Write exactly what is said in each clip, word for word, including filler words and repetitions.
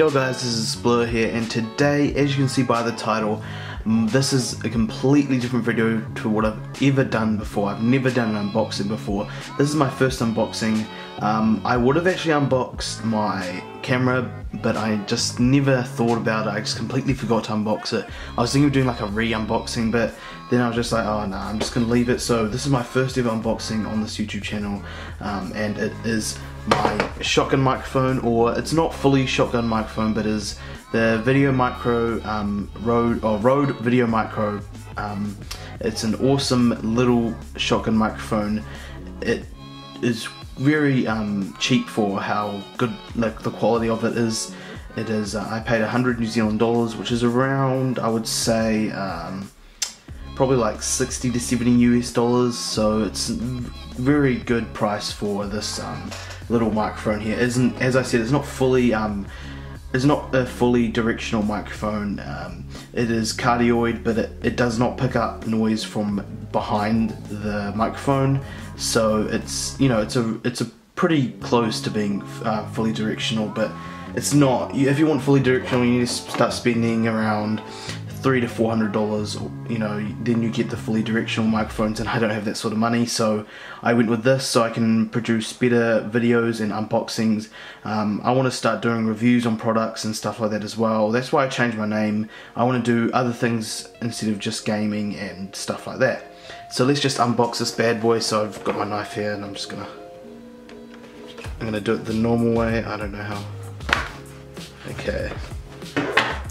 Yo guys, this is Splur here, and today, as you can see by the title, this is a completely different video to what I've ever done before. I've never done an unboxing before. This is my first unboxing. Um, I would have actually unboxed my camera, but I just never thought about it. I just completely forgot to unbox it. I was thinking of doing like a re-unboxing, but then I was just like, oh no, nah, I'm just gonna leave it. So this is my first ever unboxing on this YouTube channel, um, and it is my shotgun microphone, or it's not fully shotgun microphone, but is the VideoMicro um, Rode or Rode VideoMicro. Um, it's an awesome little shotgun microphone. It is very um, cheap for how good like the quality of it is. It is. Uh, I paid one hundred New Zealand dollars, which is around, I would say, Um, probably like sixty to seventy U S dollars, so it's a very good price for this um, little microphone here. It isn't, as I said, it's not fully, um, it's not a fully directional microphone. Um, it is cardioid, but it, it does not pick up noise from behind the microphone, so it's, you know, it's a it's a pretty close to being uh, fully directional, but it's not. If you want fully directional, you need to start spending around three to four hundred dollars, you know, then you get the fully directional microphones, and I don't have that sort of money, so I went with this so I can produce better videos and unboxings. Um, I want to start doing reviews on products and stuff like that as well. That's why I changed my name. I want to do other things instead of just gaming and stuff like that. So let's just unbox this bad boy. So I've got my knife here, and I'm just gonna, I'm gonna do it the normal way. I don't know how. Okay.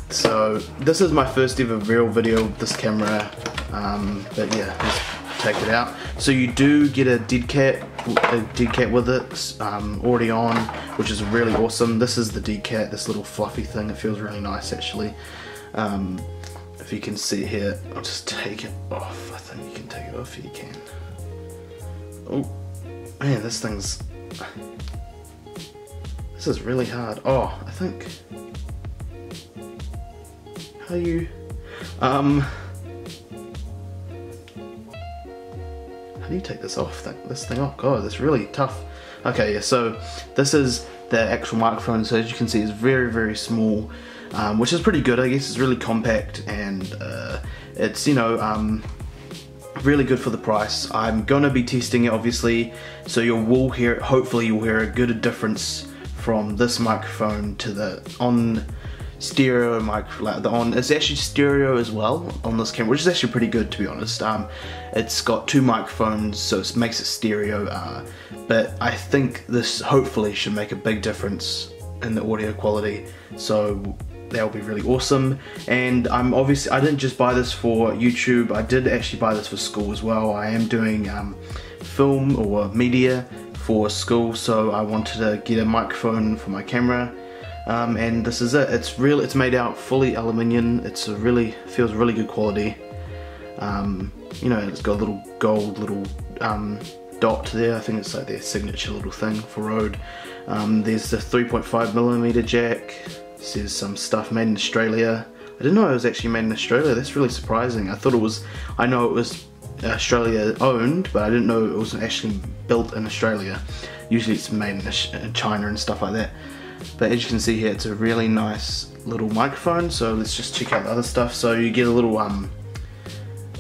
So this is my first ever real video with this camera, um, but yeah, let's take it out. So you do get a dead cat, a dead cat with it um, already on, which is really awesome. This is the dead cat, this little fluffy thing. It feels really nice actually. Um, if you can see here, I'll just take it off. I think you can take it off if you can. Oh man, this thing's, this is really hard. Oh, I think. Are you? Um, how do you take this off? That, this thing off? God, that's really tough. Okay, yeah, so this is the actual microphone. So as you can see, it's very, very small, um, which is pretty good. I guess it's really compact, and uh, it's, you know, um, really good for the price. I'm gonna be testing it, obviously, so you will hear. Hopefully, you'll hear a good difference from this microphone to the on. Stereo micro, like the on, it's actually stereo as well on this camera, which is actually pretty good to be honest. Um, it's got two microphones, so it makes it stereo. Uh, but I think this hopefully should make a big difference in the audio quality. So that'll be really awesome. And I'm obviously, I didn't just buy this for YouTube. I did actually buy this for school as well. I am doing um, film or media for school, so I wanted to get a microphone for my camera. Um, and this is it. It's real. It's made out fully aluminium. It's a really feels really good quality. Um, you know, it's got a little gold little um, dot there. I think it's like their signature little thing for Rode. Um, there's the three point five millimeter jack. It says some stuff made in Australia. I didn't know it was actually made in Australia. That's really surprising. I thought it was. I know it was Australia owned, but I didn't know it was actually built in Australia. Usually, it's made in China and stuff like that. But as you can see here, it's a really nice little microphone. So let's just check out the other stuff. So you get a little um,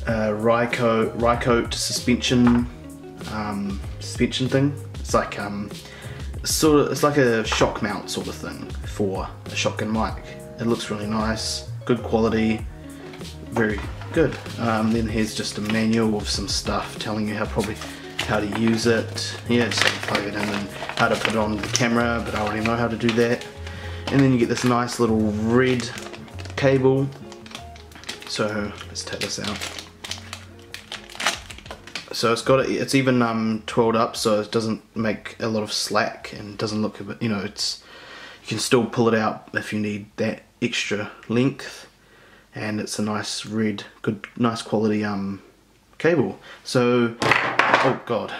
uh, Rycote, Rycote suspension um, suspension thing. It's like um, sort of it's like a shock mount sort of thing for a shotgun mic. It looks really nice, good quality, very good. Um, then here's just a manual with some stuff telling you how probably. how to use it. Yeah, just plug it in and how to put it on the camera, but I already know how to do that. And then you get this nice little red cable. So let's take this out. So it's got it. It's even um, twirled up, so it doesn't make a lot of slack and doesn't look a bit. You know, it's you can still pull it out if you need that extra length. And it's a nice red, good, nice quality um cable. So. Oh god.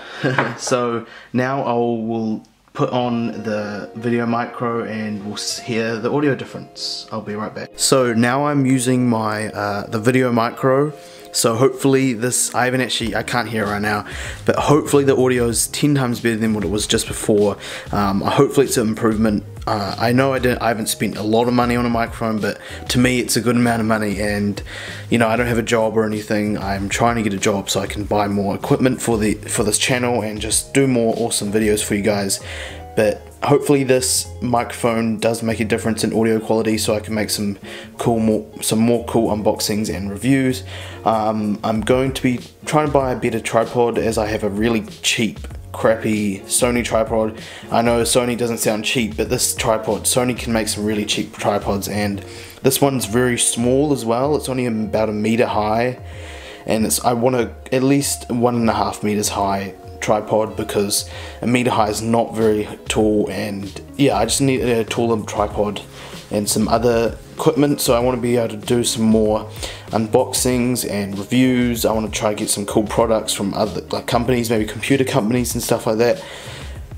So now I will put on the VideoMicro and we'll hear the audio difference. I'll be right back. So now I'm using my uh, the VideoMicro. So hopefully this, I haven't actually, I can't hear it right now, but hopefully the audio is ten times better than what it was just before. Um, hopefully it's an improvement. Uh, I know I, didn't, I haven't spent a lot of money on a microphone, but to me it's a good amount of money, and you know, I don't have a job or anything. I'm trying to get a job so I can buy more equipment for the for this channel and just do more awesome videos for you guys. But hopefully this microphone does make a difference in audio quality, so I can make some cool more some more cool unboxings and reviews. Um, I'm going to be trying to buy a better tripod, as I have a really cheap, crappy Sony tripod. I know Sony doesn't sound cheap, but this tripod, Sony can make some really cheap tripods, and this one's very small as well. It's only about a meter high, and it's I want to at least one and a half meters high tripod, because a meter high is not very tall, and yeah, I just need a taller tripod and some other equipment. So I want to be able to do some more unboxings and reviews. I want to try to get some cool products from other like companies, maybe computer companies and stuff like that.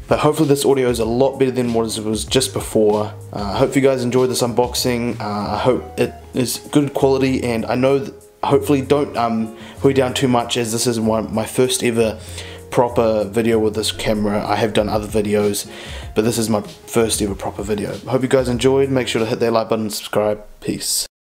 But hopefully this audio is a lot better than what it was just before. I uh, hope you guys enjoyed this unboxing. uh, I hope it is good quality, and I know that hopefully don't um, hurry down too much, as this is my, my first ever proper video with this camera. I have done other videos, but this is my first ever proper video. Hope you guys enjoyed. Make sure to hit that like button and subscribe. Peace.